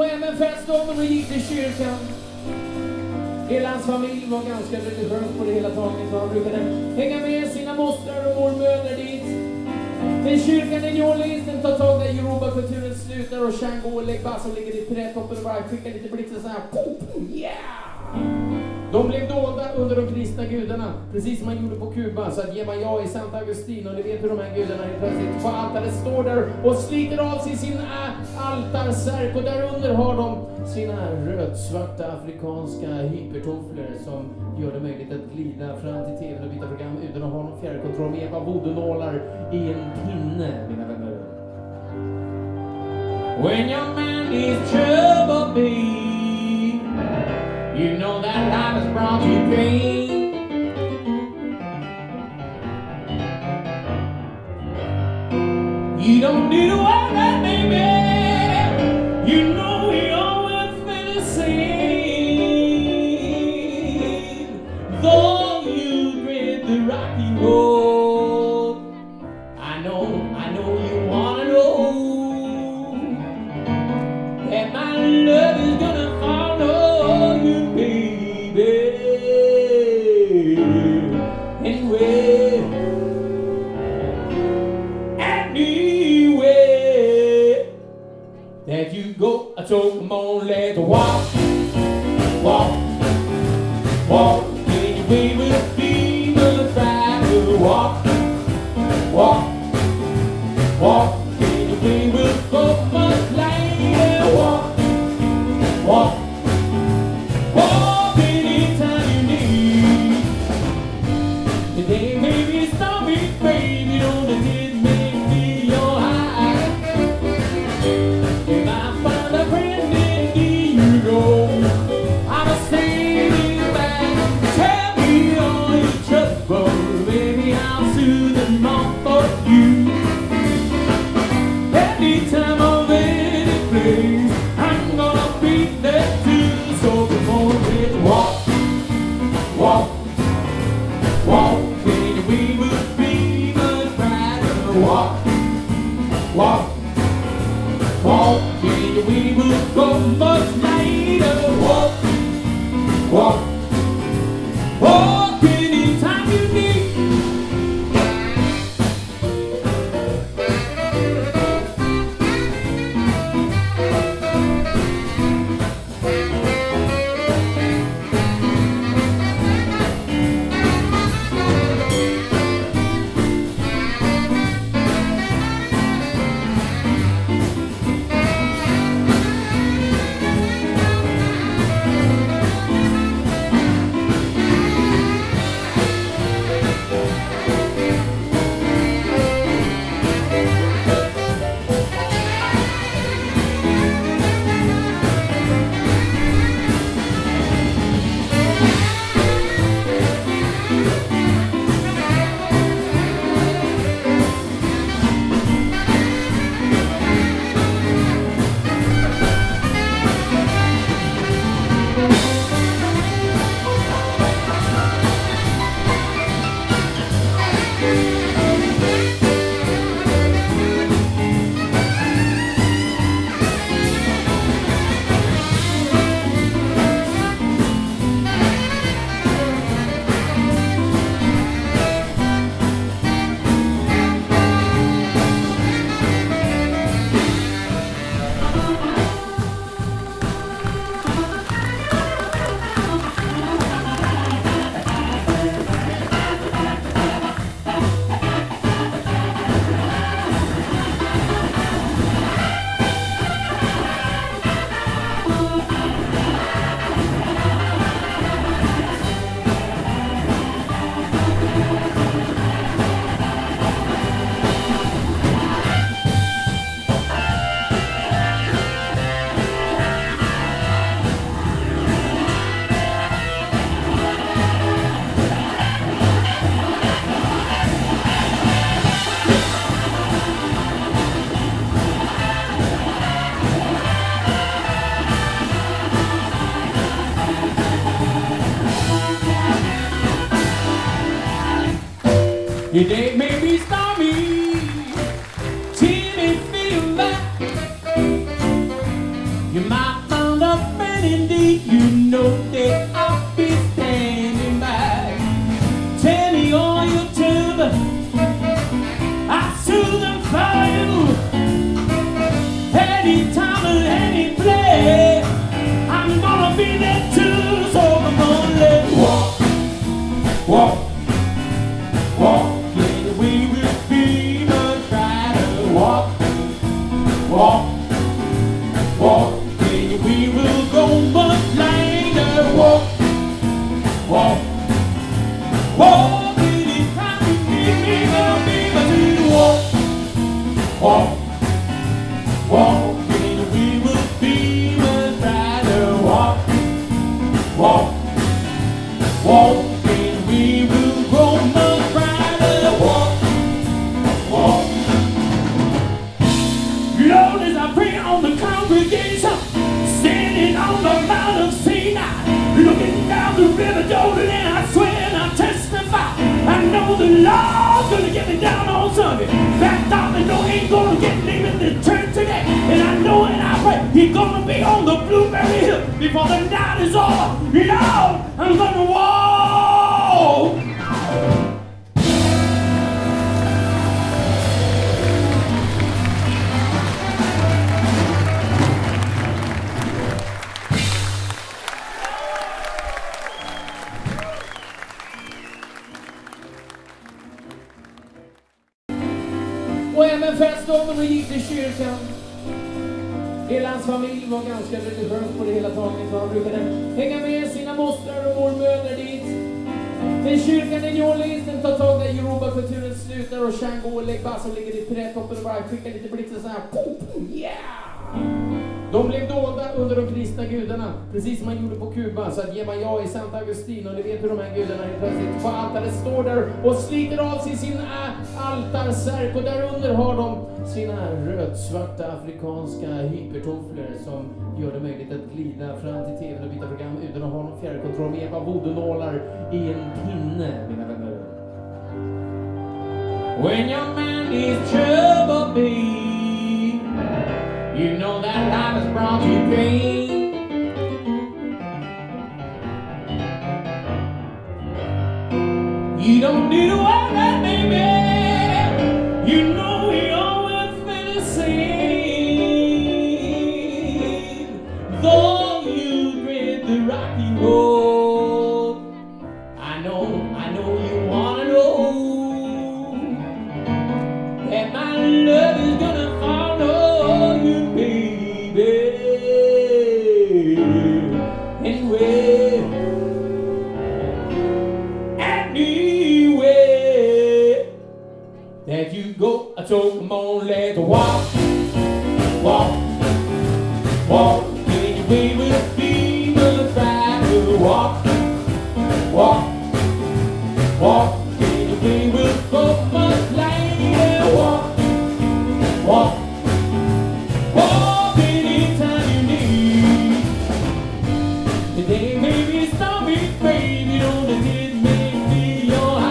Och även festdagen och gick till kyrkan. Hela hans familj var ganska religiös på det hela taget. Han brukade hänga med sina mostrar och mormödrar dit. Till kyrkan i New Orleans, den tar tag där Yoruba-kulturen slutar. Och Chang'o och Legba som ligger i trätoppen och bara skickar lite blixtar så här. Yeah! De blev dolda under de kristna gudarna. Precis som man gjorde på Cuba. Så att ger man ja i Sant Augustin. Och ni vet hur de här gudarna är plötsligt på altaret står där och sliter av sig sin altarsärk. Och där under har de sina rödsvarta afrikanska hypertofflor som gör det möjligt att glida fram till tvn och byta program utan att ha någon fjärrkontroll med Eva Vodunålar i en pinne, mina vänner. When your man is trouble be, you know that life has brought you pain. You don't need to worry, baby. You know we always been the same. Though you dread the rocky road, I know you wanna know that my love is gonna follow. There you go, so come on, let's walk, walk, walk. Anyway, we'll be, we'll try to walk, walk, walk. Anyway, we'll go much lighter, walk, walk, walk. Anytime you need. Today, maybe it's not me, baby, don't let it make me your eye. Anytime I'm in a place, I'm gonna be there too. So come on, let's walk, walk, walk. And we will be much brighter. Walk, walk, walk. And we will go much lighter. Walk, walk, walk. Anytime you need. Your day may be stormy, teeny feel that You might find a friend indeed, you know that I'll be standing by. Tell me all your trouble, I'll soothe them for you. Any time and any place, I'm gonna be there too. So I'm gonna let you walk, walk. He's gonna be on the blueberry hill before the night is over. Yo, I'm gonna walk. Vad är med festdagen och gick till kyrkan? Hela hans familj var ganska religiös på det hela taget, och han brukade hänga med sina mostrar och mormödrar dit. Till kyrkan i New Orleans, den tar tag där Yoruba-kulturen slutar och Chang'o och Legbass som ligger i trädtoppen och bara skickar lite blixtar så här. Yeah! De blev dolda under de kristna gudarna, precis som man gjorde på Cuba, så att ger man ja i Sant Augustin, och ni vet hur de här gudarna är plötsligt på altaret står där och sliter av sig sin altarsärk, och där under har de sina rödsvarta afrikanska hypertofflor som gör det möjligt att glida fram till tvn och byta program utan att ha någon fjärrkontroll med hjälp av vodunålar i en pinne, mina vänner. When your man is trouble be, you know that life has brought you pain. You don't need to worry, baby. You know we always been the same. Though you dread the rocky road, I know you wanna know that my love is gonna follow. So come on, let's walk, walk, walk. Anyway, we'll be the try to walk, walk, walk. Anyway, we'll go much later. Walk, walk, walk. Anytime you need. Today, maybe it's not me, baby. Don't let it make me your eye.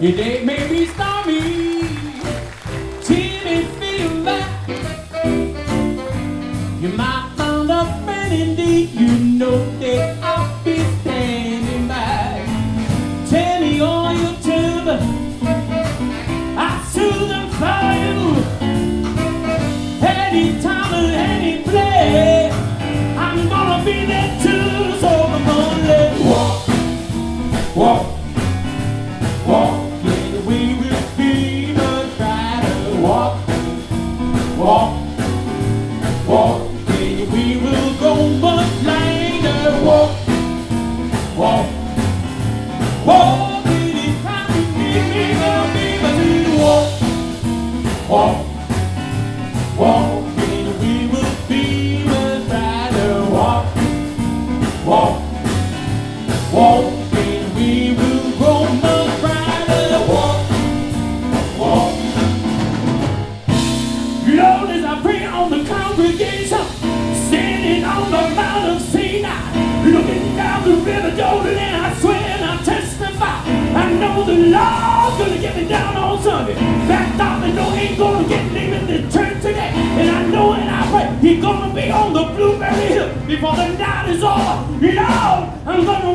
Your name may be stormy, teeny fever. You might find a friend indeed. You know that I'll be standing by. Tell me all your trouble, I'll soothe them for you. Any time and any place, I'm gonna be there too. So I'm gonna let you walk, walk. He's gonna be on the blueberry hill before the night is over. Lord, I'm gonna